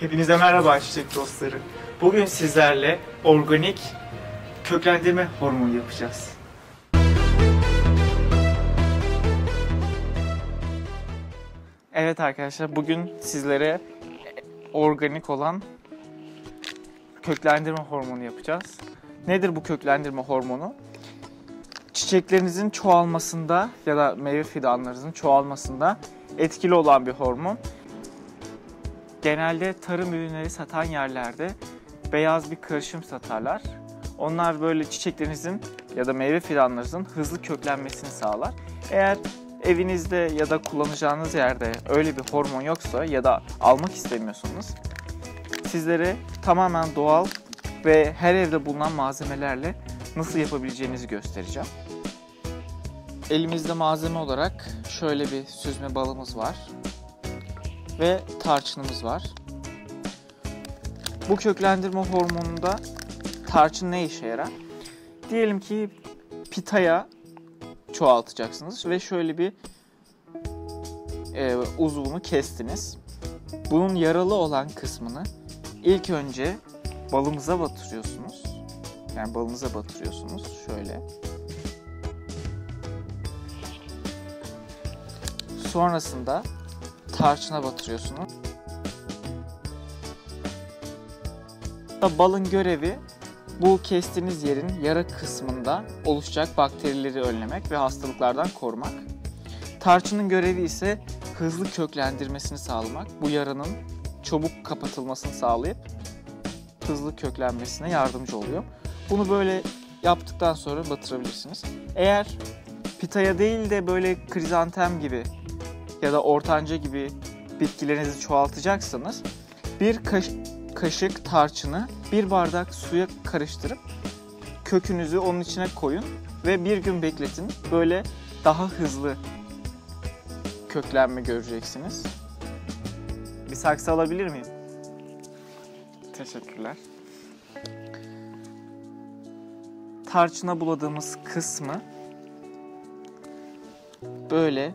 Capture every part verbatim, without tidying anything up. Hepinize merhaba çiçek dostları. Bugün sizlerle organik köklendirme hormonu yapacağız. Evet arkadaşlar, bugün sizlere organik olan köklendirme hormonu yapacağız. Nedir bu köklendirme hormonu? Çiçeklerinizin çoğalmasında ya da meyve fidanlarınızın çoğalmasında etkili olan bir hormon. Genelde tarım ürünleri satan yerlerde beyaz bir karışım satarlar. Onlar böyle çiçeklerinizin ya da meyve fidanlarınızın hızlı köklenmesini sağlar. Eğer evinizde ya da kullanacağınız yerde öyle bir hormon yoksa ya da almak istemiyorsanız, sizlere tamamen doğal ve her evde bulunan malzemelerle nasıl yapabileceğinizi göstereceğim. Elimizde malzeme olarak şöyle bir süzme balımız var ve tarçınımız var. Bu köklendirme hormonunda tarçın ne işe yarar? Diyelim ki pitaya çoğaltacaksınız ve şöyle bir e, uzvunu kestiniz. Bunun yaralı olan kısmını ilk önce balımıza batırıyorsunuz. Yani balınıza batırıyorsunuz şöyle. Sonrasında tarçına batırıyorsunuz. Balın görevi bu kestiğiniz yerin yara kısmında oluşacak bakterileri önlemek ve hastalıklardan korumak. Tarçının görevi ise hızlı köklendirmesini sağlamak. Bu yaranın çabuk kapatılmasını sağlayıp hızlı köklenmesine yardımcı oluyor. Bunu böyle yaptıktan sonra batırabilirsiniz. Eğer pitaya değil de böyle krizantem gibi ya da ortanca gibi bitkilerinizi çoğaltacaksanız bir kaş kaşık tarçını bir bardak suya karıştırıp kökünüzü onun içine koyun ve bir gün bekletin. Böyle daha hızlı köklenme göreceksiniz. Bir saksı alabilir miyim? Teşekkürler. Tarçına buladığımız kısmı böyle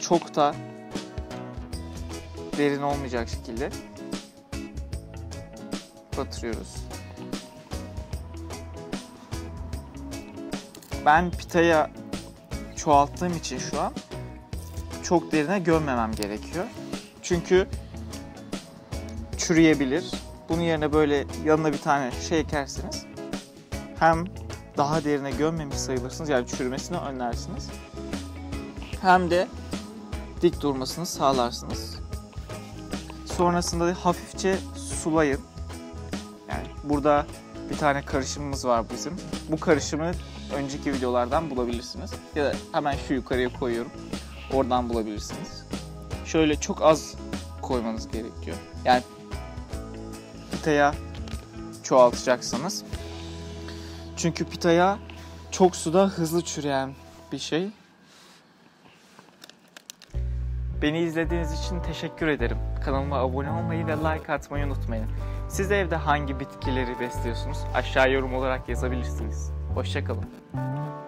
çok da derin olmayacak şekilde batırıyoruz. Ben pitaya çoğalttığım için şu an çok derine gömmemem gerekiyor. Çünkü çürüyebilir. Bunun yerine böyle yanına bir tane şey ekerseniz hem daha derine gömmemiş sayılırsınız, yani çürümesini önlersiniz. Hem de dik durmasını sağlarsınız. Sonrasında hafifçe sulayın. Yani burada bir tane karışımımız var bizim. Bu karışımı önceki videolardan bulabilirsiniz. Ya da hemen şu yukarıya koyuyorum. Oradan bulabilirsiniz. Şöyle çok az koymanız gerekiyor. Yani pitaya çoğaltacaksanız. Çünkü pitaya çok suda hızlı çürüyen bir şey. Beni izlediğiniz için teşekkür ederim. Kanalıma abone olmayı ve like atmayı unutmayın. Siz evde hangi bitkileri besliyorsunuz? Aşağı yorum olarak yazabilirsiniz. Hoşça kalın.